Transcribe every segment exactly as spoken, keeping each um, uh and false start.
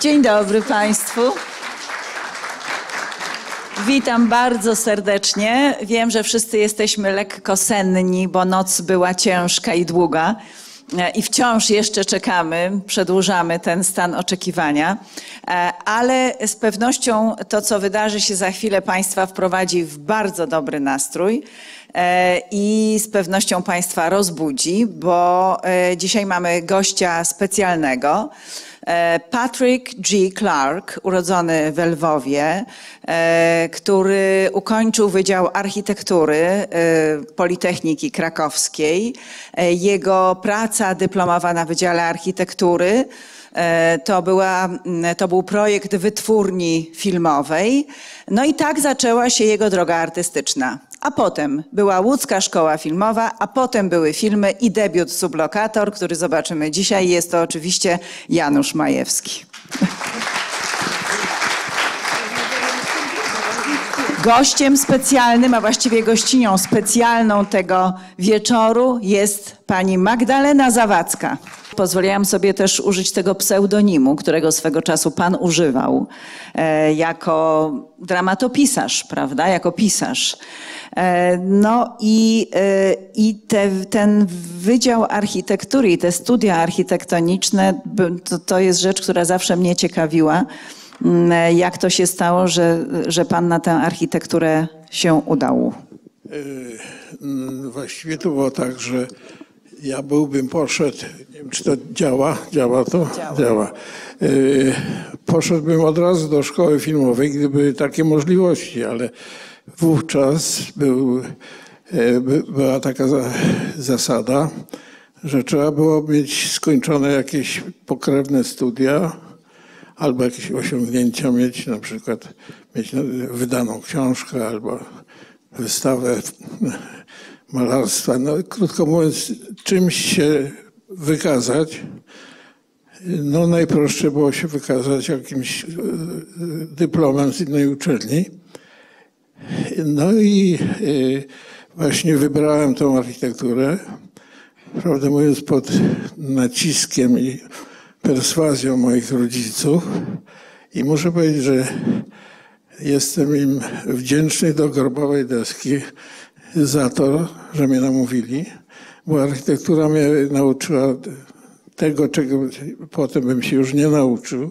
Dzień dobry Państwu. Witam bardzo serdecznie. Wiem, że wszyscy jesteśmy lekko senni, bo noc była ciężka i długa. I wciąż jeszcze czekamy, przedłużamy ten stan oczekiwania, ale z pewnością to, co wydarzy się za chwilę, Państwa wprowadzi w bardzo dobry nastrój i z pewnością Państwa rozbudzi, bo dzisiaj mamy gościa specjalnego. Patrick G. Clark, urodzony we Lwowie, który ukończył Wydział Architektury Politechniki Krakowskiej. Jego praca dyplomowa na Wydziale Architektury to, była, to był projekt wytwórni filmowej. No i tak zaczęła się jego droga artystyczna. A potem była Łódzka Szkoła Filmowa, a potem były filmy i debiut Sublokator, który zobaczymy dzisiaj. Jest to oczywiście Janusz Majewski. Gościem specjalnym, a właściwie gościnią specjalną tego wieczoru jest pani Magdalena Zawadzka. Pozwoliłam sobie też użyć tego pseudonimu, którego swego czasu pan używał jako dramatopisarz, prawda? Jako pisarz. No i, i te, ten Wydział Architektury i te studia architektoniczne to, to jest rzecz, która zawsze mnie ciekawiła. Jak to się stało, że, że pan na tę architekturę się udał? Właściwie to było tak, że ja byłbym poszedł, nie wiem, czy to działa, działa to? Działa. działa. Poszedłbym od razu do szkoły filmowej, gdyby takie możliwości, ale wówczas był, była taka zasada, że trzeba było mieć skończone jakieś pokrewne studia albo jakieś osiągnięcia mieć, na przykład mieć wydaną książkę albo wystawę malarstwa. No, krótko mówiąc, czymś się wykazać. No, najprościej było się wykazać jakimś dyplomem z innej uczelni. No i właśnie wybrałem tą architekturę, prawdę mówiąc, pod naciskiem i perswazją moich rodziców. I muszę powiedzieć, że jestem im wdzięczny do grobowej deski za to, że mnie namówili, bo architektura mnie nauczyła tego, czego potem bym się już nie nauczył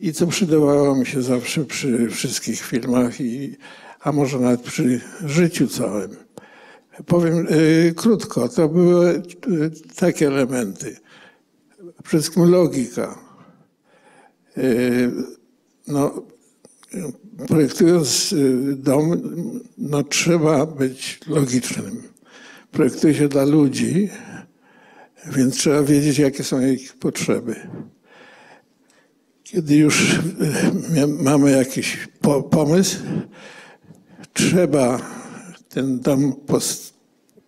i co przydawało mi się zawsze przy wszystkich filmach, i, a może nawet przy życiu całym. Powiem y, krótko, to były y, takie elementy. Przede wszystkim logika. Y, no, projektując dom, no trzeba być logicznym. Projektuje się dla ludzi, więc trzeba wiedzieć, jakie są ich potrzeby. Kiedy już mamy jakiś po pomysł, trzeba ten dom pos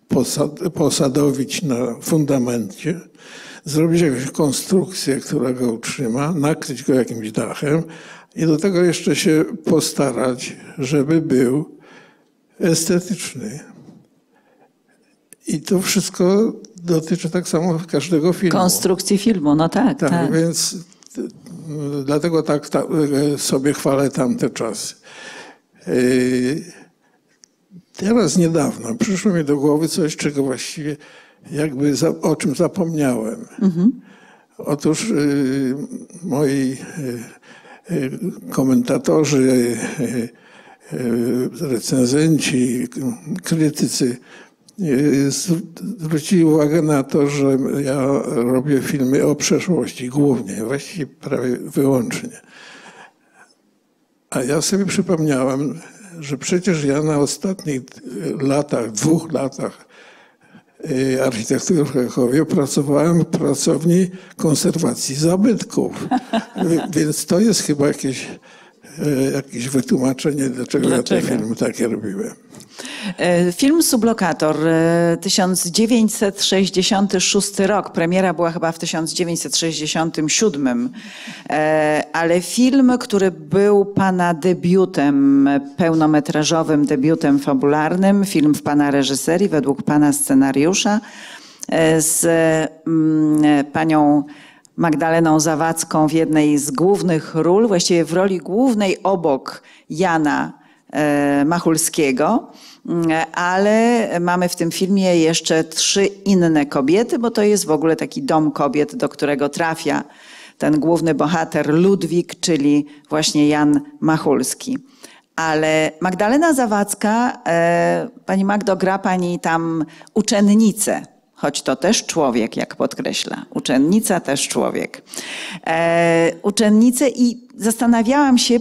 posad posadowić na fundamencie, zrobić jakąś konstrukcję, która go utrzyma, nakryć go jakimś dachem, i do tego jeszcze się postarać, żeby był estetyczny. I to wszystko dotyczy tak samo każdego filmu. Konstrukcji filmu, no tak. Tak, tak. Więc dlatego tak ta, sobie chwalę tamte czasy. Teraz niedawno przyszło mi do głowy coś, czego właściwie jakby za, o czym zapomniałem. Mhm. Otóż y, moi... Y, komentatorzy, recenzenci, krytycy zwrócili uwagę na to, że ja robię filmy o przeszłości głównie, właściwie prawie wyłącznie. A ja sobie przypomniałem, że przecież ja na ostatnich latach, dwóch latach architektury w Krakowie pracowałem w pracowni konserwacji zabytków. Więc to jest chyba jakieś, jakieś wytłumaczenie, dlaczego, dlaczego ja te filmy takie robiłem. Film Sublokator, tysiąc dziewięćset sześćdziesiąty szósty rok. Premiera była chyba w tysiąc dziewięćset sześćdziesiątym siódmym. Ale film, który był pana debiutem pełnometrażowym, debiutem fabularnym, film w pana reżyserii, według pana scenariusza, z panią Magdaleną Zawadzką w jednej z głównych ról, właściwie w roli głównej obok Jana Machulskiego, ale mamy w tym filmie jeszcze trzy inne kobiety, bo to jest w ogóle taki dom kobiet, do którego trafia ten główny bohater Ludwik, czyli właśnie Jan Machulski. Ale Magdalena Zawadzka, pani Magdo, gra pani tam uczennicę, choć to też człowiek, jak podkreśla. Uczennica, też człowiek. Uczennicę i zastanawiałam się,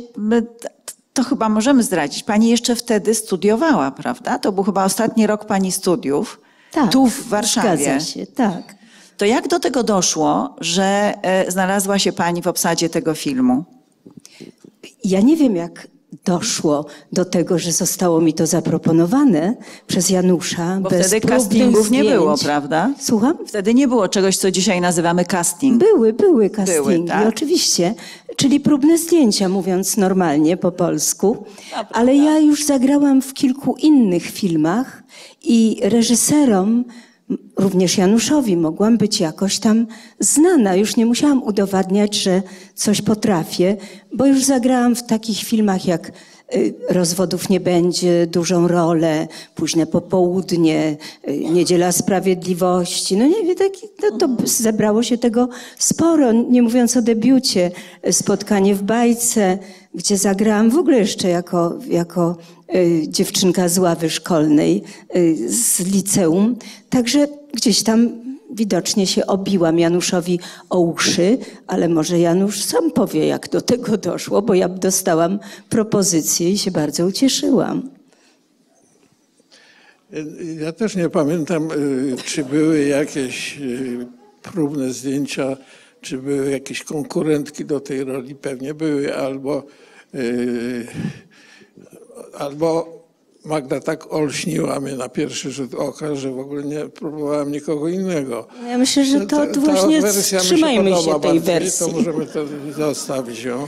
to chyba możemy zdradzić. Pani jeszcze wtedy studiowała, prawda? To był chyba ostatni rok pani studiów, tak, tu w Warszawie. Zgadza się, tak. To jak do tego doszło, że znalazła się pani w obsadzie tego filmu? Ja nie wiem, jak doszło do tego, że zostało mi to zaproponowane przez Janusza. Bo bez wtedy castingów nie było, prawda? Słucham? Wtedy nie było czegoś, co dzisiaj nazywamy casting. Były, były castingi, były, tak? Oczywiście. Czyli próbne zdjęcia, mówiąc normalnie po polsku. No, ale ja już zagrałam w kilku innych filmach i reżyserom, również Januszowi, mogłam być jakoś tam znana. Już nie musiałam udowadniać, że coś potrafię, bo już zagrałam w takich filmach jak Rozwodów nie będzie, dużą rolę, Późne popołudnie, Niedziela Sprawiedliwości. No nie wiem, taki, no to zebrało się tego sporo, nie mówiąc o debiucie, Spotkanie w bajce, gdzie zagrałam w ogóle jeszcze jako, jako dziewczynka z ławy szkolnej, z liceum. Także gdzieś tam widocznie się obiłam Januszowi o uszy, ale może Janusz sam powie, jak do tego doszło, bo ja dostałam propozycję i się bardzo ucieszyłam. Ja też nie pamiętam, czy były jakieś próbne zdjęcia, czy były jakieś konkurentki do tej roli. Pewnie były, albo, albo Magda tak olśniła mnie na pierwszy rzut oka, że w ogóle nie próbowałam nikogo innego. Ja myślę, że to ta, ta właśnie trzymajmy się, się tej bardziej wersji. To możemy to zostawić ją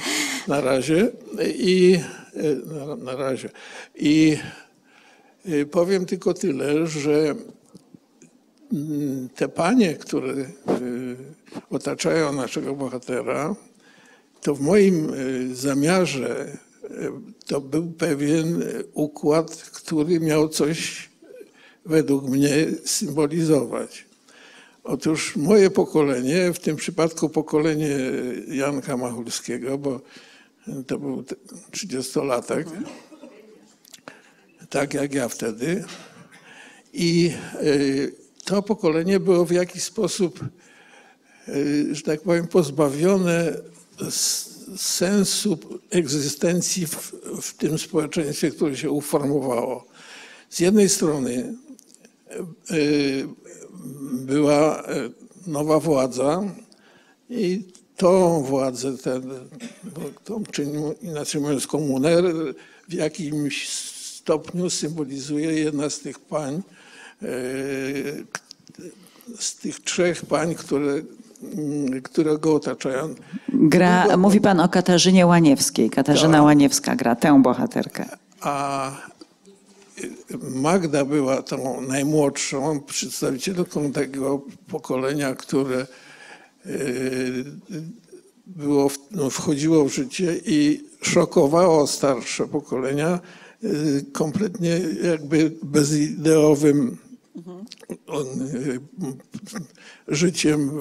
na razie. I, na, na razie. I powiem tylko tyle, że te panie, które otaczają naszego bohatera, to w moim zamiarze to był pewien układ, który miał coś według mnie symbolizować. Otóż moje pokolenie, w tym przypadku pokolenie Janka Machulskiego, bo to był trzydziestolatek, tak jak ja wtedy. I to pokolenie było w jakiś sposób, że tak powiem, pozbawione sensu egzystencji w, w tym społeczeństwie, które się uformowało. Z jednej strony była nowa władza i tą władzę, ten, tą, czy inaczej mówiąc komunę, w jakimś stopniu symbolizuje jedna z tych pań, z tych trzech pań, które które go otaczają. Gra, go... Mówi pan o Katarzynie Łaniewskiej. Katarzyna tak. Łaniewska gra tę bohaterkę. A Magda była tą najmłodszą przedstawicielką tego pokolenia, które było, no, wchodziło w życie i szokowało starsze pokolenia kompletnie jakby bezideowym życiem,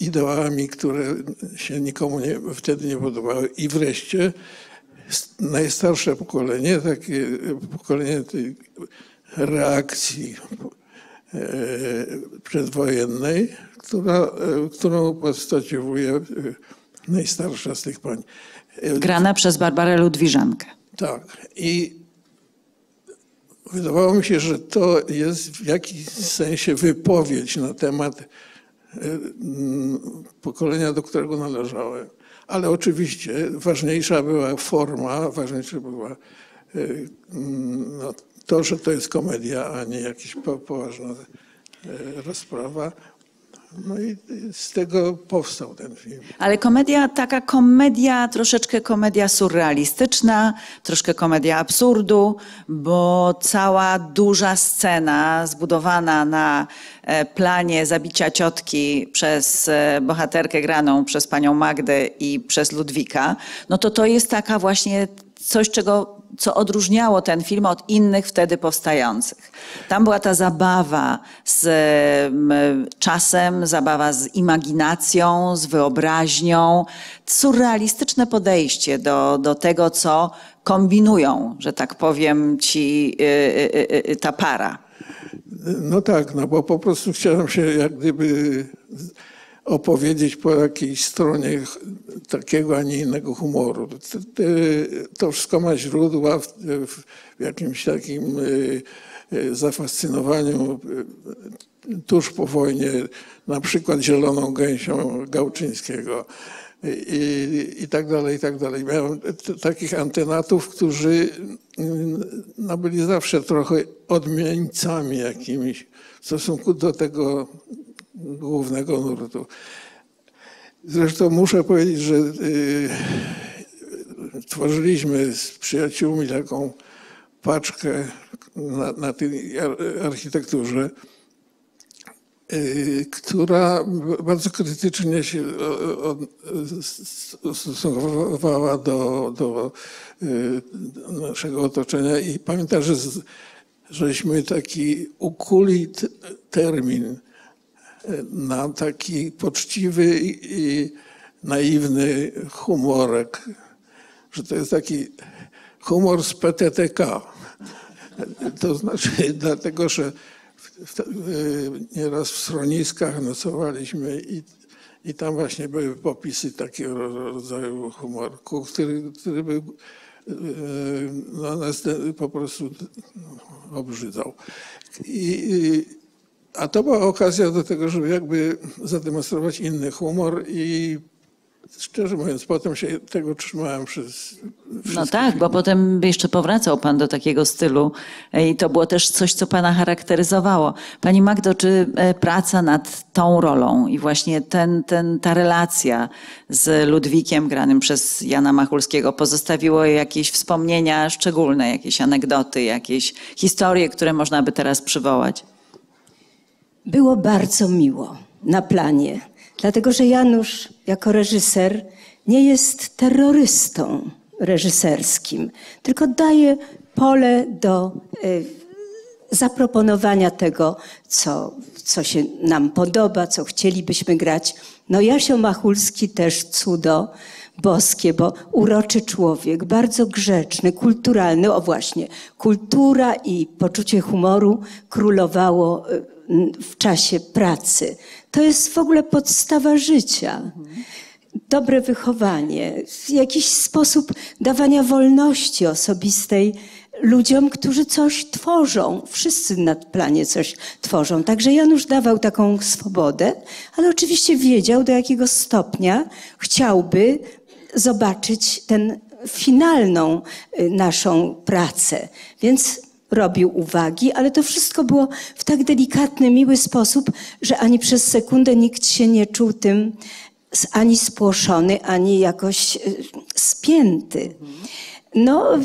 ideałami, które się nikomu nie, wtedy nie podobały. I wreszcie najstarsze pokolenie, takie pokolenie tej reakcji przedwojennej, która, którą podstawiuje najstarsza z tych pań. Grana przez Barbarę Ludwiżankę. Tak. I wydawało mi się, że to jest w jakimś sensie wypowiedź na temat pokolenia, do którego należałem. Ale oczywiście ważniejsza była forma, ważniejsza była no, to, że to jest komedia, a nie jakaś poważna rozprawa. No i z tego powstał ten film. Ale komedia, taka komedia, troszeczkę komedia surrealistyczna, troszkę komedia absurdu, bo cała duża scena zbudowana na planie zabicia ciotki przez bohaterkę graną przez panią Magdę i przez Ludwika, no to to jest taka właśnie coś, czego, co odróżniało ten film od innych wtedy powstających. Tam była ta zabawa z czasem, zabawa z imaginacją, z wyobraźnią, surrealistyczne podejście do, do tego, co kombinują, że tak powiem, ci, y, y, y, ta para. No tak, no bo po prostu chciałem się jak gdyby opowiedzieć po jakiejś stronie takiego, a nie innego humoru. To wszystko ma źródła w, w jakimś takim zafascynowaniu tuż po wojnie, na przykład Zieloną gęsią Gałczyńskiego i, i tak dalej, i tak dalej. Miałem takich antenatów, którzy no, byli zawsze trochę odmieńcami jakimiś w stosunku do tego głównego nurtu. Zresztą muszę powiedzieć, że y, tworzyliśmy z przyjaciółmi taką paczkę na, na tej architekturze, y, która bardzo krytycznie się stosunkowała do, do y, naszego otoczenia i pamiętam, że z, żeśmy taki ukuli t, termin na taki poczciwy i naiwny humorek, że to jest taki humor z P T T K. To znaczy dlatego, że w, w, nieraz w schroniskach nocowaliśmy i, i tam właśnie były popisy takiego rodzaju humorku, który, który by no, nas po prostu obrzydzał. I, A to była okazja do tego, żeby jakby zademonstrować inny humor i szczerze mówiąc, potem się tego trzymałem przez wszystkie No tak, filmy. Bo potem jeszcze powracał pan do takiego stylu i to było też coś, co pana charakteryzowało. Pani Magdo, czy praca nad tą rolą i właśnie ten, ten, ta relacja z Ludwikiem granym przez Jana Machulskiego pozostawiło jakieś wspomnienia szczególne, jakieś anegdoty, jakieś historie, które można by teraz przywołać? Było bardzo miło na planie, dlatego że Janusz jako reżyser nie jest terrorystą reżyserskim, tylko daje pole do y, zaproponowania tego, co, co się nam podoba, co chcielibyśmy grać. No Jasio Machulski też cudo boskie, bo uroczy człowiek, bardzo grzeczny, kulturalny. O właśnie, kultura i poczucie humoru królowało y, w czasie pracy. To jest w ogóle podstawa życia. Dobre wychowanie, jakiś sposób dawania wolności osobistej ludziom, którzy coś tworzą. Wszyscy na planie coś tworzą. Także Janusz dawał taką swobodę, ale oczywiście wiedział, do jakiego stopnia chciałby zobaczyć tę finalną naszą pracę. Więc robił uwagi, ale to wszystko było w tak delikatny, miły sposób, że ani przez sekundę nikt się nie czuł tym ani spłoszony, ani jakoś spięty. No,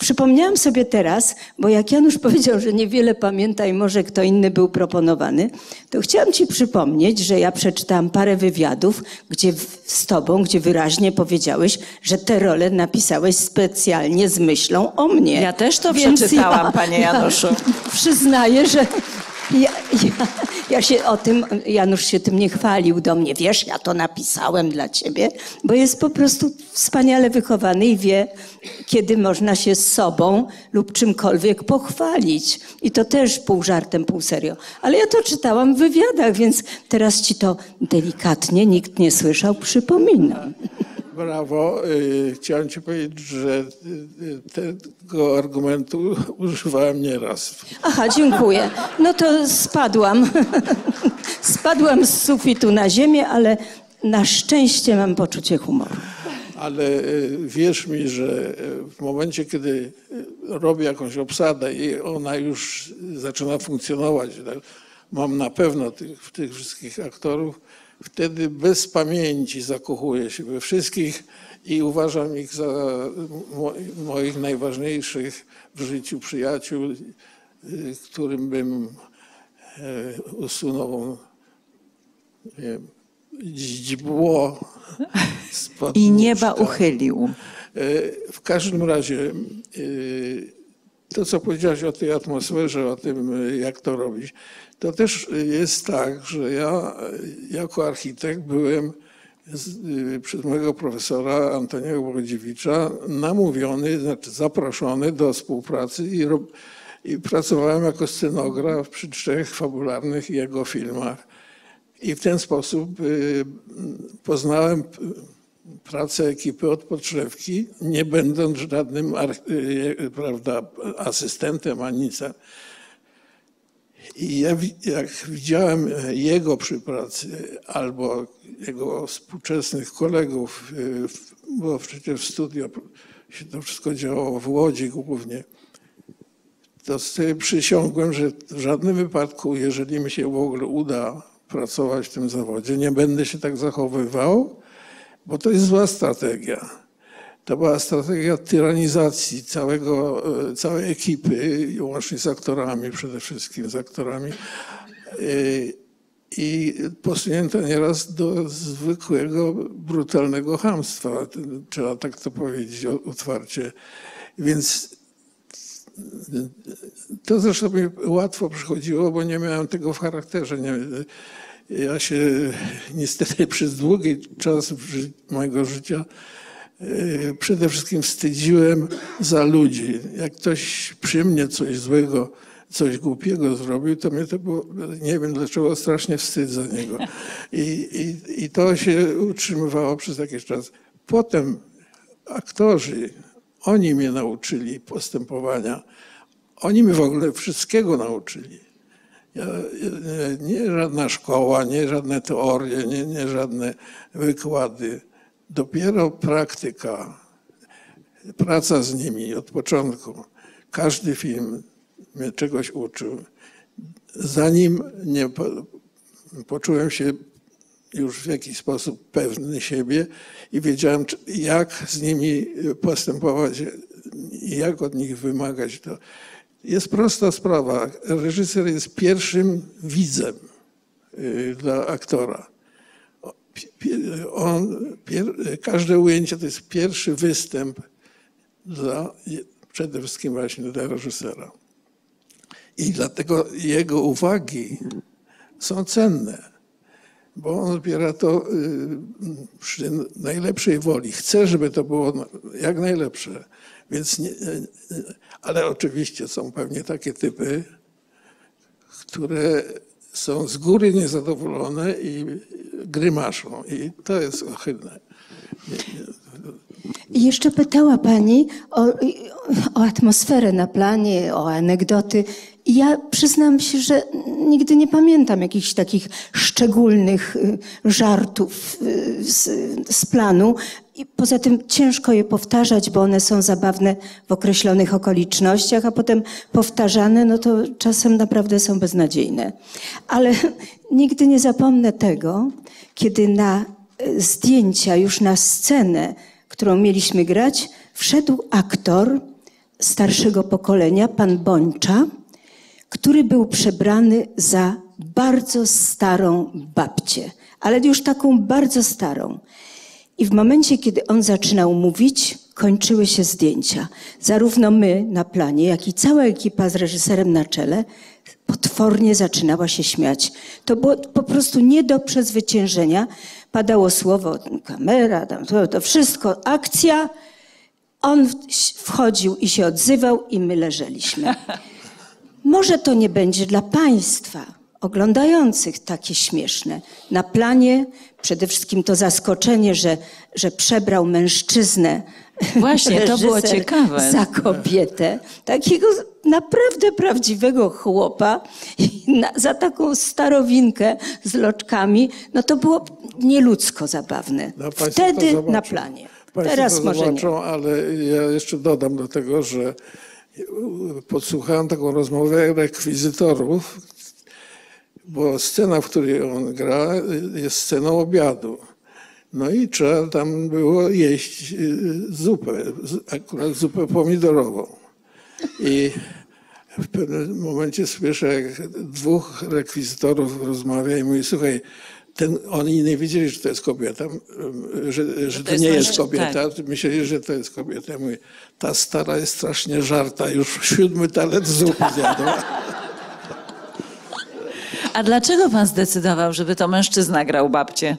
przypomniałam sobie teraz, bo jak Janusz powiedział, że niewiele pamięta i może kto inny był proponowany, to chciałam ci przypomnieć, że ja przeczytałam parę wywiadów gdzie z tobą, gdzie wyraźnie powiedziałeś, że tę rolę napisałeś specjalnie z myślą o mnie. Ja też to Więc przeczytałam, ja, panie Januszu. Ja przyznaję, że... Ja, ja, ja się o tym, Janusz się tym nie chwalił do mnie. Wiesz, ja to napisałem dla ciebie, bo jest po prostu wspaniale wychowany i wie, kiedy można się z sobą lub czymkolwiek pochwalić. I to też pół żartem, pół serio. Ale ja to czytałam w wywiadach, więc teraz ci to delikatnie, nikt nie słyszał, przypominam. Brawo. Chciałem ci powiedzieć, że tego argumentu używałem nieraz. Aha, dziękuję. No to spadłam. Spadłam z sufitu na ziemię, ale na szczęście mam poczucie humoru. Ale wierz mi, że w momencie, kiedy robię jakąś obsadę i ona już zaczyna funkcjonować, mam na pewno tych, tych wszystkich aktorów, wtedy bez pamięci zakochuję się we wszystkich i uważam ich za moich najważniejszych w życiu przyjaciół, którym bym usunął źdźbło spod i nieba uchylił. W każdym razie to, co powiedziałaś o tej atmosferze, o tym, jak to robić, to też jest tak, że ja jako architekt byłem przez mojego profesora Antoniego Bohdziewicza namówiony, znaczy zaproszony do współpracy i, rob, i pracowałem jako scenograf przy trzech fabularnych jego filmach. I w ten sposób poznałem pracę ekipy od podszewki, nie będąc żadnym, prawda, asystentem ani nic. I ja, jak widziałem jego przy pracy albo jego współczesnych kolegów, bo przecież w studio się to wszystko działo w Łodzi głównie, to sobie przysiągłem, że w żadnym wypadku, jeżeli mi się w ogóle uda pracować w tym zawodzie, nie będę się tak zachowywał, bo to jest zła strategia. To była strategia tyranizacji całego, całej ekipy, łącznie z aktorami, przede wszystkim z aktorami. I posunięta nieraz do zwykłego, brutalnego chamstwa, trzeba tak to powiedzieć otwarcie. Więc to zresztą mi łatwo przychodziło, bo nie miałem tego w charakterze. Nie, ja się niestety przez długi czas mojego życia przede wszystkim wstydziłem za ludzi. Jak ktoś przy mnie coś złego, coś głupiego zrobił, to mnie to było, nie wiem dlaczego, strasznie wstyd za niego. I, i, i to się utrzymywało przez jakiś czas. Potem aktorzy, oni mnie nauczyli postępowania. Oni mnie w ogóle wszystkiego nauczyli. Ja, nie żadna szkoła, nie żadne teorie, nie, nie żadne wykłady. Dopiero praktyka, praca z nimi od początku. Każdy film mnie czegoś uczył. Zanim nie po, poczułem się już w jakiś sposób pewny siebie i wiedziałem, jak z nimi postępować i jak od nich wymagać. To jest prosta sprawa. Reżyser jest pierwszym widzem dla aktora. On, pier, każde ujęcie to jest pierwszy występ dla, przede wszystkim właśnie dla reżysera. I dlatego jego uwagi są cenne, bo on odbiera to przy najlepszej woli. Chce, żeby to było jak najlepsze. Więc nie, ale oczywiście są pewnie takie typy, które są z góry niezadowolone i grymaszą. I to jest ohydne. I jeszcze pytała pani o, o atmosferę na planie, o anegdoty. I ja przyznam się, że nigdy nie pamiętam jakichś takich szczególnych żartów z, z planu. I poza tym ciężko je powtarzać, bo one są zabawne w określonych okolicznościach, a potem powtarzane, no to czasem naprawdę są beznadziejne. Ale nigdy nie zapomnę tego, kiedy na zdjęcia już na scenę, którą mieliśmy grać, wszedł aktor starszego pokolenia, pan Bończa, który był przebrany za bardzo starą babcię, ale już taką bardzo starą. I w momencie, kiedy on zaczynał mówić, kończyły się zdjęcia. Zarówno my na planie, jak i cała ekipa z reżyserem na czele potwornie zaczynała się śmiać. To było po prostu nie do przezwyciężenia. Padało słowo, kamera, tam, to, to wszystko, akcja. On wchodził i się odzywał i my leżeliśmy. Może to nie będzie dla państwa oglądających takie śmieszne. Na planie przede wszystkim to zaskoczenie, że, że przebrał mężczyznę. Właśnie, to było ciekawe. Za kobietę. Takiego naprawdę prawdziwego chłopa, na, za taką starowinkę z loczkami. No to było nieludzko zabawne. No, wtedy na planie. Państwo teraz może zobaczą, nie. Ale ja jeszcze dodam do tego, że podsłuchałem taką rozmowę rekwizytorów, bo scena, w której on gra, jest sceną obiadu. No i trzeba tam było jeść zupę, akurat zupę pomidorową. I w pewnym momencie słyszę, jak dwóch rekwizytorów rozmawia i mówi: słuchaj, ten, oni nie wiedzieli, że to jest kobieta, że, że to, to jest nie jest kobieta, tak. Myśleli, że to jest kobieta. Ja mówię: ta stara jest strasznie żarta, już siódmy talerz zupy zjadła. A dlaczego pan zdecydował, żeby to mężczyzna grał babcię?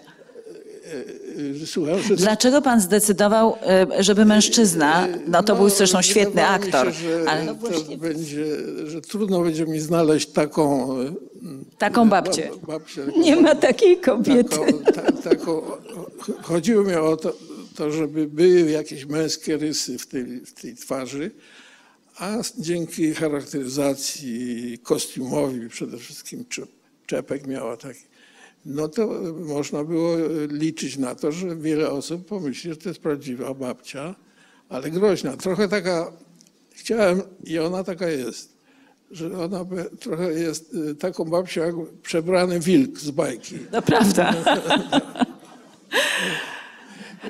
Słucham, że... Dlaczego pan zdecydował, żeby mężczyzna, no to no, był zresztą świetny aktor, się, że ale no właśnie... to będzie, że trudno będzie mi znaleźć taką... Taką babcię. babcię taką, nie ma takiej kobiety. Taką, ta, taką... Chodziło mi o to, to, żeby były jakieś męskie rysy w tej, w tej twarzy, a dzięki charakteryzacji, kostiumowi przede wszystkim, czepek miała taki. No to można było liczyć na to, że wiele osób pomyśli, że to jest prawdziwa babcia, ale groźna. Trochę taka, chciałem, i ona taka jest, że ona trochę jest taką babcią jak przebrany wilk z bajki. No prawda.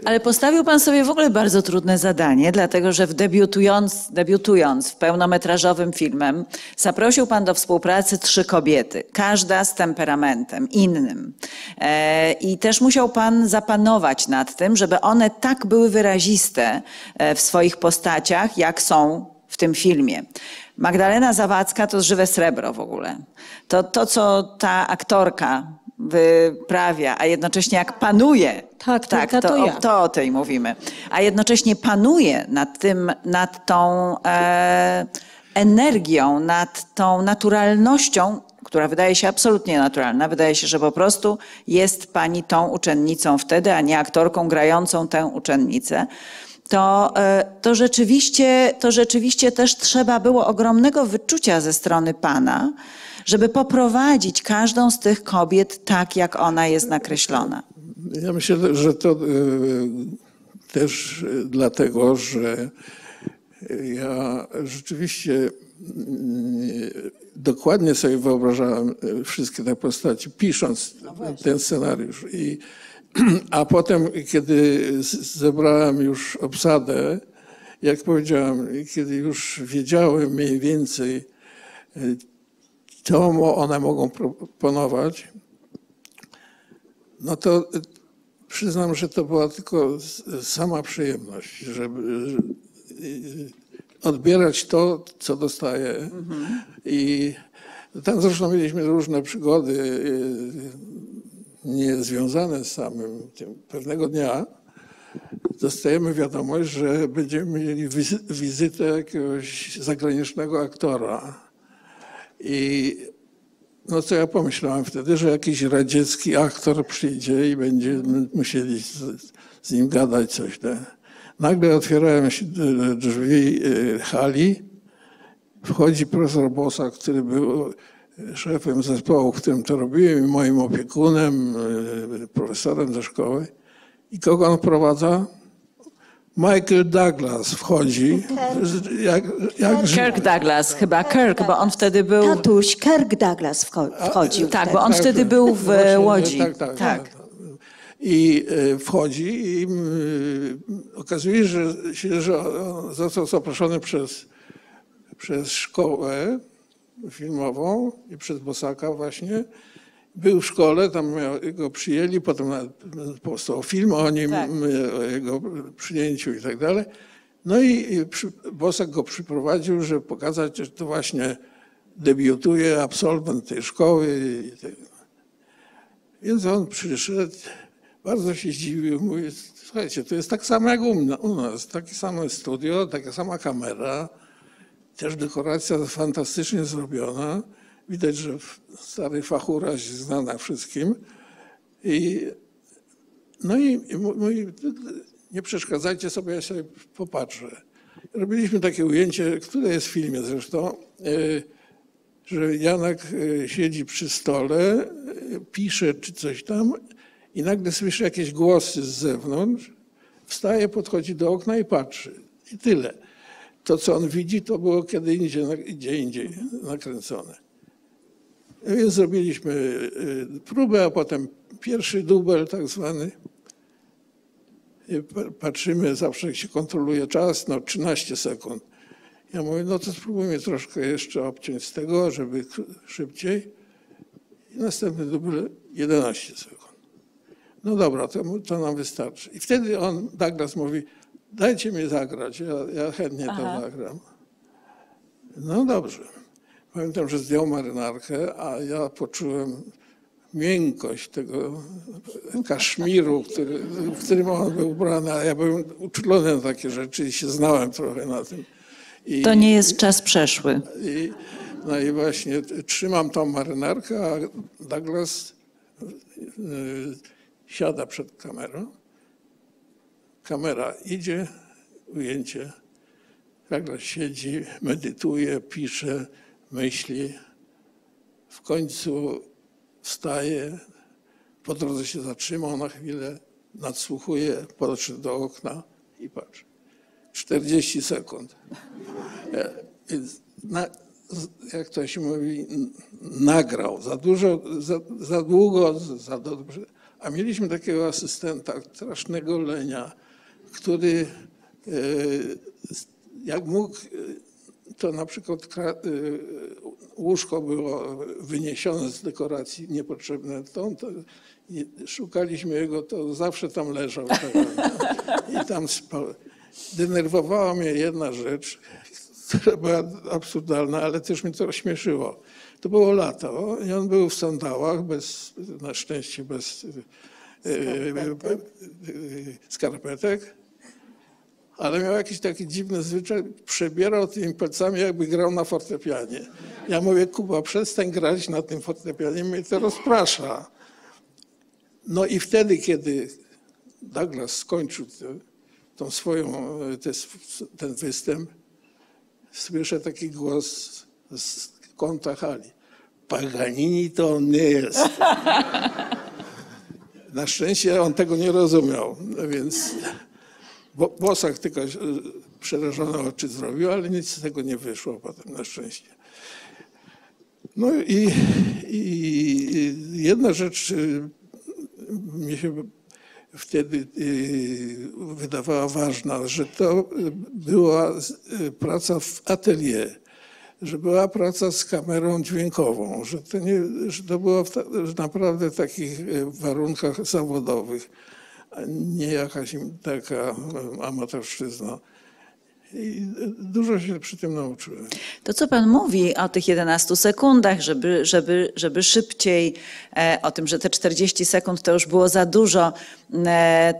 Ale postawił pan sobie w ogóle bardzo trudne zadanie, dlatego że w debiutując, debiutując w pełnometrażowym filmem zaprosił pan do współpracy trzy kobiety, każda z temperamentem innym. E, I też musiał pan zapanować nad tym, żeby one tak były wyraziste w swoich postaciach, jak są w tym filmie. Magdalena Zawadzka to żywe srebro w ogóle. To, to co ta aktorka wyprawia, a jednocześnie jak panuje, tak, tak, to, to, ja. o, to o tej mówimy, a jednocześnie panuje nad tym, nad tą e, energią, nad tą naturalnością, która wydaje się absolutnie naturalna. Wydaje się, że po prostu jest pani tą uczennicą wtedy, a nie aktorką grającą tę uczennicę. To, to, rzeczywiście, to rzeczywiście też trzeba było ogromnego wyczucia ze strony pana, żeby poprowadzić każdą z tych kobiet tak, jak ona jest nakreślona. Ja myślę, że to też dlatego, że ja rzeczywiście dokładnie sobie wyobrażałem wszystkie te postaci, pisząc ten scenariusz. I A potem, kiedy zebrałem już obsadę, jak powiedziałem, kiedy już wiedziałem mniej więcej, co one mogą proponować, no to przyznam, że to była tylko sama przyjemność, żeby odbierać to, co dostaję. Mhm. I tam zresztą mieliśmy różne przygody, nie związane z samym tym. Pewnego dnia dostajemy wiadomość, że będziemy mieli wizytę jakiegoś zagranicznego aktora. I no co ja pomyślałem wtedy, że jakiś radziecki aktor przyjdzie i będziemy musieli z, z nim gadać coś. Te. Nagle otwierają się drzwi hali, wchodzi profesor Bosak, który był szefem zespołu, w którym to robiłem, i moim opiekunem, profesorem ze szkoły. I kogo on prowadza? Michael Douglas wchodzi. Kirk. Jak, jak Kirk, Kirk Douglas, chyba Kirk, bo on wtedy był... Tatuś, Kirk Douglas wchodził. A, tak, bo on tak, wtedy był w właśnie, Łodzi. Tak, tak, tak. tak. I wchodzi i okazuje się, że on został zaproszony przez, przez szkołę filmową i przez Bosaka właśnie. Był w szkole, tam go przyjęli, potem powstał film o nim, tak. o jego przyjęciu i tak dalej. No i Bosak go przyprowadził, żeby pokazać, że to właśnie debiutuje absolwent tej szkoły. Więc on przyszedł, bardzo się zdziwił, mówi: słuchajcie, to jest tak samo jak u nas, takie samo studio, taka sama kamera. Też dekoracja fantastycznie zrobiona. Widać, że stary fachuraś znana wszystkim. I, no i mówi: nie przeszkadzajcie sobie, ja sobie popatrzę. Robiliśmy takie ujęcie, które jest w filmie zresztą, że Janek siedzi przy stole, pisze czy coś tam i nagle słyszy jakieś głosy z zewnątrz. Wstaje, podchodzi do okna i patrzy. I tyle. To, co on widzi, to było kiedy indziej, gdzie indziej nakręcone. Zrobiliśmy próbę, a potem pierwszy dubel tak zwany. Patrzymy, zawsze się kontroluje czas, no trzynaście sekund. Ja mówię, no to spróbujmy troszkę jeszcze obciąć z tego, żeby szybciej. I następny dubel jedenaście sekund. No dobra, to, to nam wystarczy. I wtedy on, Douglas mówi, dajcie mi zagrać, ja, ja chętnie to Aha. zagram. No dobrze. Pamiętam, że zdjął marynarkę, a ja poczułem miękkość tego kaszmiru, który, w którym on był ubrany, a ja byłem uczulony na takie rzeczy i się znałem trochę na tym. I, to nie jest czas przeszły. I, no i właśnie trzymam tą marynarkę, a Douglas siada przed kamerą. Kamera idzie, ujęcie. Douglas siedzi, medytuje, pisze, myśli. W końcu wstaje, po drodze się zatrzymał na chwilę, nadsłuchuje, podszedł do okna i patrzy. czterdzieści sekund. Więc na, jak to się mówi, nagrał. Za dużo, za, za długo, za dobrze. A mieliśmy takiego asystenta, strasznego lenia, który jak mógł, to na przykład łóżko było wyniesione z dekoracji niepotrzebne. To, to, szukaliśmy jego, to zawsze tam leżał. I tam spał. Denerwowała mnie jedna rzecz, która była absurdalna, ale też mnie to śmieszyło. To było lato i on był w sandałach, bez, na szczęście bez skarpetek. skarpetek, ale miał jakiś taki dziwny zwyczaj, przebierał tymi palcami, jakby grał na fortepianie. Ja mówię, Kuba, przestań grać na tym fortepianie, mnie to rozprasza. No i wtedy, kiedy Douglas skończył tą swoją, ten występ, słyszę taki głos z kąta hali. Paganini to on nie jest. Na szczęście on tego nie rozumiał, więc Bosak tylko przerażone oczy zrobił, ale nic z tego nie wyszło potem, na szczęście. No i, i jedna rzecz mi się wtedy wydawała ważna, że to była praca w atelier. Że była praca z kamerą dźwiękową, że to, nie, że to było w ta, że naprawdę w takich warunkach zawodowych, a nie jakaś taka amatorszczyzna. I dużo się przy tym nauczyłem. To, co pan mówi o tych jedenastu sekundach, żeby, żeby, żeby szybciej, o tym, że te czterdzieści sekund to już było za dużo,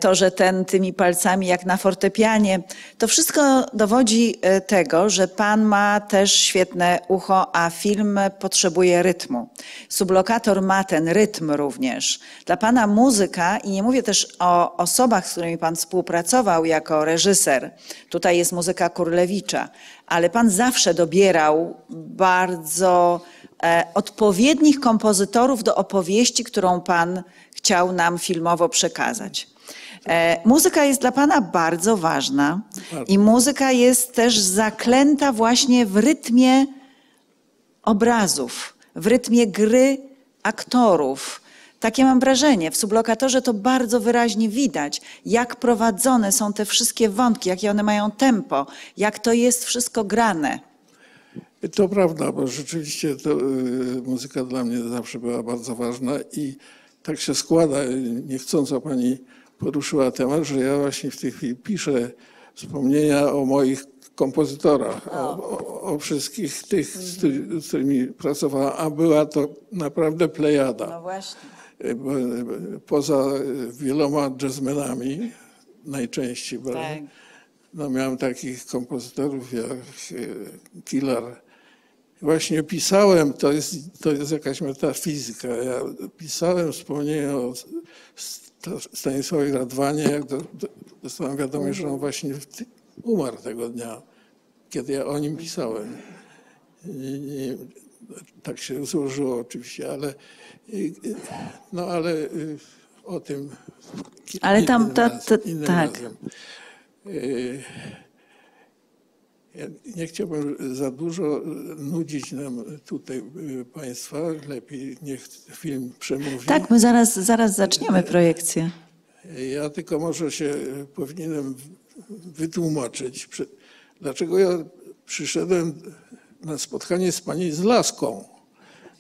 to, że ten tymi palcami jak na fortepianie, to wszystko dowodzi tego, że pan ma też świetne ucho, a film potrzebuje rytmu. Sublokator ma ten rytm również. Dla pana muzyka, i nie mówię też o osobach, z którymi pan współpracował jako reżyser, tutaj jest muzyka Kurlewicza, ale pan zawsze dobierał bardzo e, odpowiednich kompozytorów do opowieści, którą pan chciał nam filmowo przekazać. E, muzyka jest dla pana bardzo ważna i muzyka jest też zaklęta właśnie w rytmie obrazów, w rytmie gry aktorów. Takie mam wrażenie, w Sublokatorze to bardzo wyraźnie widać, jak prowadzone są te wszystkie wątki, jakie one mają tempo, jak to jest wszystko grane. To prawda, bo rzeczywiście to, yy, muzyka dla mnie zawsze była bardzo ważna i tak się składa, niechcąco pani poruszyła temat, że ja właśnie w tej chwili piszę wspomnienia o moich kompozytorach, o, o, o wszystkich tych, z którymi pracowała, a była to naprawdę plejada. No właśnie. Poza wieloma jazzmenami, najczęściej, tak. Bo, no miałem takich kompozytorów jak Kilar. Właśnie pisałem, to jest, to jest jakaś metafizyka, ja pisałem wspomnienie o Stanisławie Radwanie, jak do, do, dostałem wiadomość, że on właśnie w ty, umarł tego dnia, kiedy ja o nim pisałem. I, nie, tak się złożyło oczywiście, ale, no ale o tym ale tam, innym, ta, ta, razem, innym tak. razem. Ja nie chciałbym za dużo nudzić nam tutaj państwa. Lepiej niech film przemówi. Tak, my zaraz, zaraz zaczniemy projekcję. Ja tylko może się powinienem wytłumaczyć, dlaczego ja przyszedłem na spotkanie z pani Zawadzką.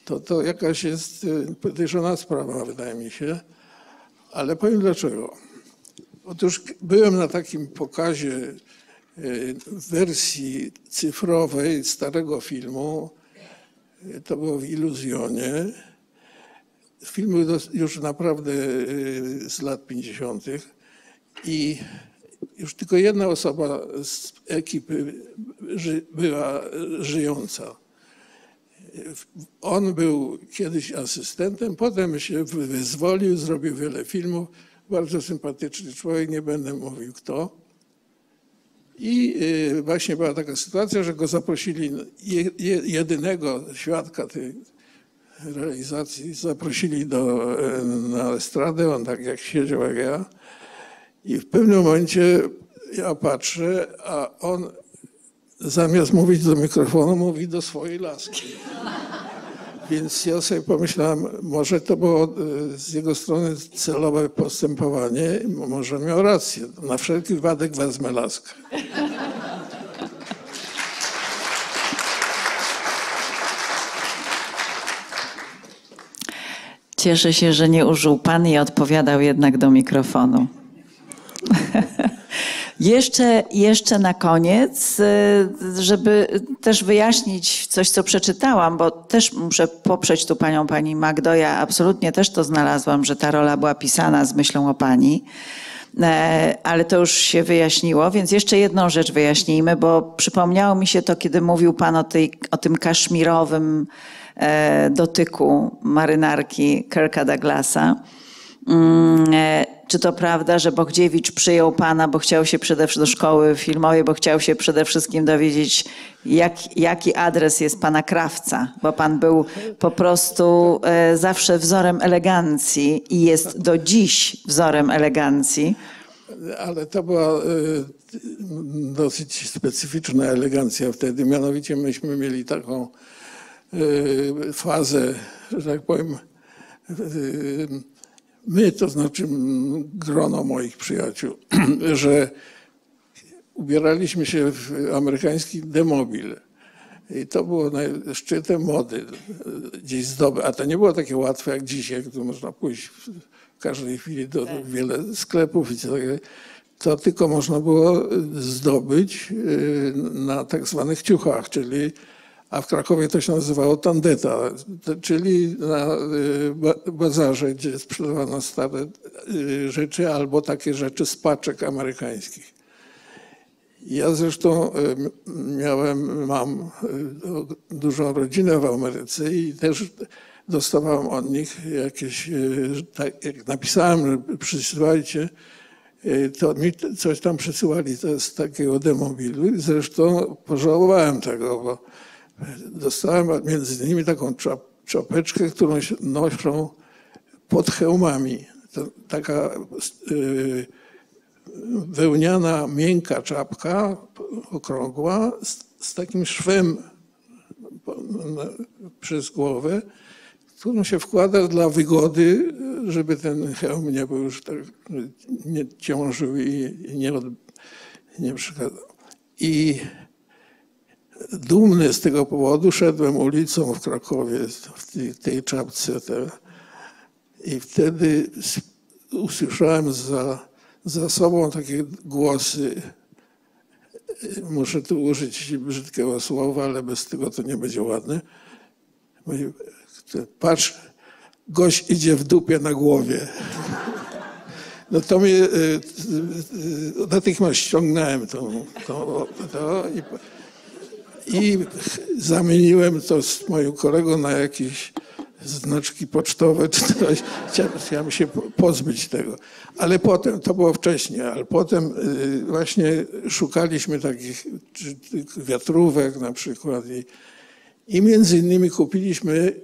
To, to jakaś jest podejrzana sprawa, wydaje mi się, ale powiem dlaczego. Otóż byłem na takim pokazie w wersji cyfrowej starego filmu, to było w Iluzjonie. Film był już naprawdę z lat pięćdziesiątych i już tylko jedna osoba z ekipy ży, była żyjąca. On był kiedyś asystentem, potem się wyzwolił, zrobił wiele filmów. Bardzo sympatyczny człowiek, nie będę mówił kto. I właśnie była taka sytuacja, że go zaprosili, jedynego świadka tej realizacji, zaprosili do, na estradę, on tak jak siedział jak ja. I w pewnym momencie ja patrzę, a on zamiast mówić do mikrofonu, mówi do swojej laski. Więc ja sobie pomyślałem, może to było z jego strony celowe postępowanie, może miał rację. Na wszelki wypadek wezmę laskę. Cieszę się, że nie użył pan i odpowiadał jednak do mikrofonu. Jeszcze, jeszcze na koniec, żeby też wyjaśnić coś, co przeczytałam, bo też muszę poprzeć tu panią, pani Magdo. Ja absolutnie też to znalazłam, że ta rola była pisana z myślą o pani, ale to już się wyjaśniło, więc jeszcze jedną rzecz wyjaśnijmy, bo przypomniało mi się to, kiedy mówił pan o, tej, o tym kaszmirowym dotyku marynarki Kirka Douglasa. Czy to prawda, że Bohdziewicz przyjął pana, bo chciał się przede wszystkim do szkoły filmowej, bo chciał się przede wszystkim dowiedzieć, jak, jaki adres jest pana krawca, bo pan był po prostu zawsze wzorem elegancji i jest do dziś wzorem elegancji. Ale to była dosyć specyficzna elegancja wtedy, mianowicie myśmy mieli taką fazę, że tak powiem, my, to znaczy grono moich przyjaciół, że ubieraliśmy się w amerykański demobil. I to było szczytem mody dziś zdoby. A to nie było takie łatwe jak dzisiaj, gdy można pójść w każdej chwili do wiele sklepów i tak dalej. To tylko można było zdobyć na tak zwanych ciuchach, czyli a w Krakowie to się nazywało tandeta, czyli na bazarze, gdzie sprzedawano stare rzeczy albo takie rzeczy z paczek amerykańskich. Ja zresztą miałem, mam dużą rodzinę w Ameryce i też dostawałem od nich jakieś, jak napisałem, że przysyłajcie, to mi coś tam przysyłali z takiego demobilu. Zresztą pożałowałem tego, bo dostałem między innymi taką czapeczkę, którą noszą pod hełmami. To taka wełniana, miękka czapka, okrągła, z, z takim szwem przez głowę, którą się wkłada dla wygody, żeby ten hełm nie był już tak, nie ciążył i nie, nie przeszkadzał. I dumny z tego powodu szedłem ulicą w Krakowie w tej, tej czapce te, i wtedy usłyszałem za, za sobą takie głosy, muszę tu użyć brzydkiego słowa, ale bez tego to nie będzie ładne. Patrz, gość idzie w dupie na głowie. No to mnie natychmiast ściągnąłem tą, tą, to i I zamieniłem to z moim kolegą na jakieś znaczki pocztowe czy coś. Chciałem, chciałem się pozbyć tego. Ale potem, to było wcześniej, ale potem właśnie szukaliśmy takich wiatrówek na przykład i, i między innymi kupiliśmy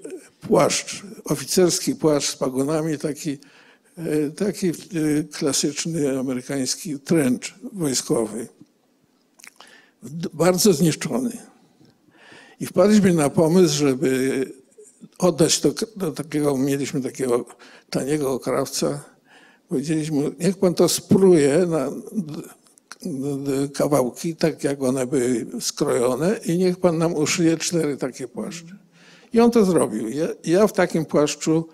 płaszcz, oficerski płaszcz z pagonami, taki, taki klasyczny amerykański trench wojskowy. bardzo zniszczony. I wpadliśmy na pomysł, żeby oddać to do takiego, mieliśmy takiego taniego okrawca. Powiedzieliśmy mu, niech pan to spruje na kawałki, tak jak one były skrojone i niech pan nam uszyje cztery takie płaszcze. I on to zrobił. Ja, ja w takim płaszczu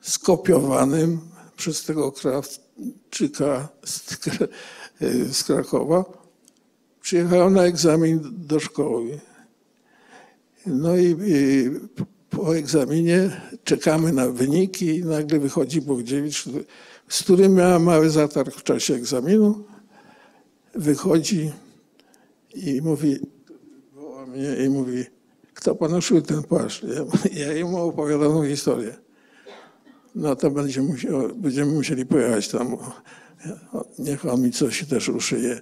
skopiowanym przez tego okrawczyka z, z Krakowa przyjechałem na egzamin do szkoły. No i, i po egzaminie czekamy na wyniki i nagle wychodzi Bohdziewicz, z którym miałem mały zatarg w czasie egzaminu. Wychodzi i mówi, woła mnie i mówi, kto panu szył ten płaszcz? Ja, ja mu opowiadam tą historię. No to będziemy musieli, będziemy musieli pojechać tam. Niech on mi coś też uszyje.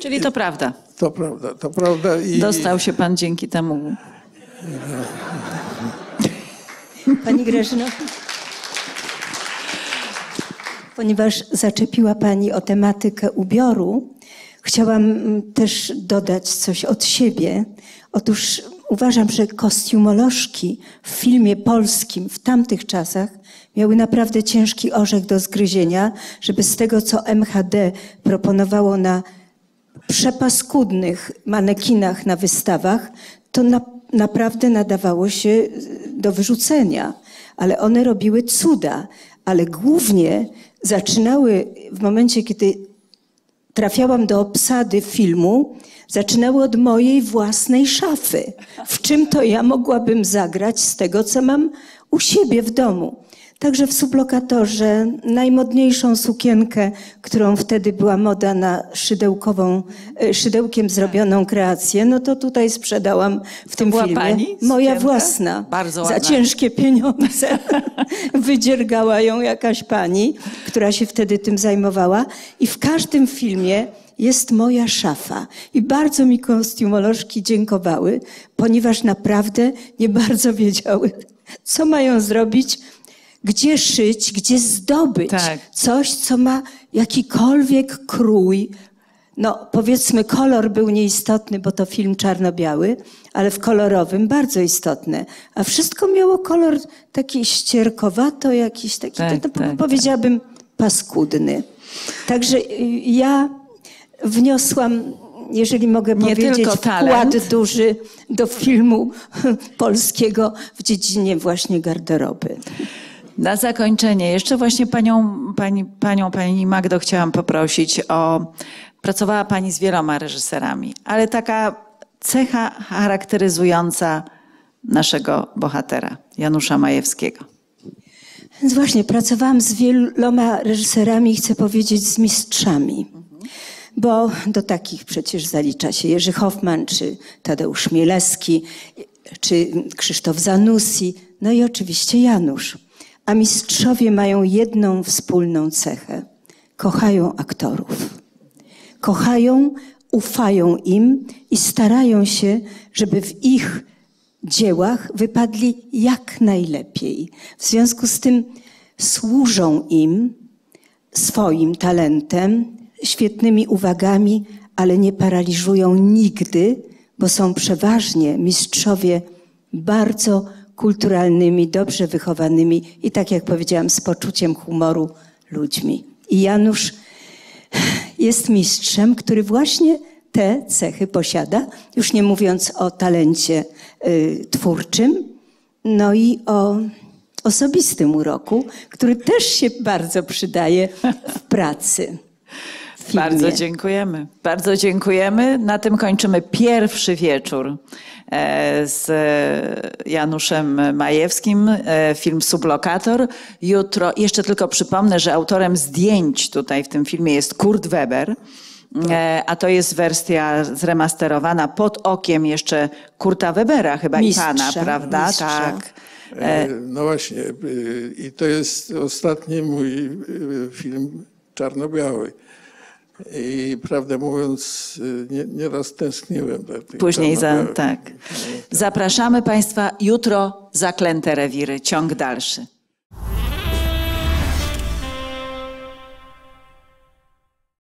Czyli to prawda. To prawda, to prawda. I... Dostał się pan dzięki temu. Pani Grażyno, ponieważ zaczepiła pani o tematykę ubioru, chciałam też dodać coś od siebie. Otóż uważam, że kostiumolożki w filmie polskim w tamtych czasach miały naprawdę ciężki orzech do zgryzienia, żeby z tego, co M H D proponowało na przepaskudnych manekinach na wystawach, to na, naprawdę nadawało się do wyrzucenia. Ale one robiły cuda, ale głównie zaczynały w momencie, kiedy trafiałam do obsady filmu, zaczynały od mojej własnej szafy. W czym to ja mogłabym zagrać z tego, co mam u siebie w domu. Także w Sublokatorze najmodniejszą sukienkę, którą wtedy była moda na szydełkową, szydełkiem zrobioną kreację, no to tutaj sprzedałam w tym filmie. Pani? Moja własna. Bardzo ładna. Za ciężkie pieniądze. Wydziergała ją jakaś pani, która się wtedy tym zajmowała. I w każdym filmie jest moja szafa. I bardzo mi kostiumolożki dziękowały, ponieważ naprawdę nie bardzo wiedziały, co mają zrobić, gdzie szyć, gdzie zdobyć tak. coś, co ma jakikolwiek krój. No powiedzmy kolor był nieistotny, bo to film czarno-biały, ale w kolorowym bardzo istotne. A wszystko miało kolor taki ścierkowato, jakiś taki, tak, to, to tak, powiedziałabym tak. paskudny. Także ja wniosłam, jeżeli mogę nie powiedzieć, wkład duży do filmu polskiego w dziedzinie właśnie garderoby. Na zakończenie jeszcze właśnie panią, pani, panią, pani Magdo chciałam poprosić o... Pracowała pani z wieloma reżyserami, ale taka cecha charakteryzująca naszego bohatera, Janusza Majewskiego. Więc właśnie, pracowałam z wieloma reżyserami i chcę powiedzieć z mistrzami. Mhm. Bo do takich przecież zalicza się Jerzy Hoffman, czy Tadeusz Mielewski, czy Krzysztof Zanussi, no i oczywiście Janusz. A mistrzowie mają jedną wspólną cechę. Kochają aktorów. Kochają, ufają im i starają się, żeby w ich dziełach wypadli jak najlepiej. W związku z tym służą im swoim talentem, świetnymi uwagami, ale nie paraliżują nigdy, bo są przeważnie mistrzowie bardzo kulturalnymi, dobrze wychowanymi i tak jak powiedziałam, z poczuciem humoru ludźmi. I Janusz jest mistrzem, który właśnie te cechy posiada, już nie mówiąc o talencie y, twórczym, no i o osobistym uroku, który też się bardzo przydaje w pracy. W bardzo dziękujemy. Bardzo dziękujemy. Na tym kończymy pierwszy wieczór z Januszem Majewskim, film Sublokator. Jutro, jeszcze tylko przypomnę, że autorem zdjęć tutaj w tym filmie jest Kurt Weber, a to jest wersja zremasterowana pod okiem jeszcze Kurta Webera chyba mistrza, i pana, prawda? Mistrza. Tak. No właśnie. I to jest ostatni mój film czarno-biały. I prawdę mówiąc, nieraz nie tęskniłem. Później, za, tak. Zapraszamy Państwa jutro, Zaklęte rewiry, ciąg dalszy.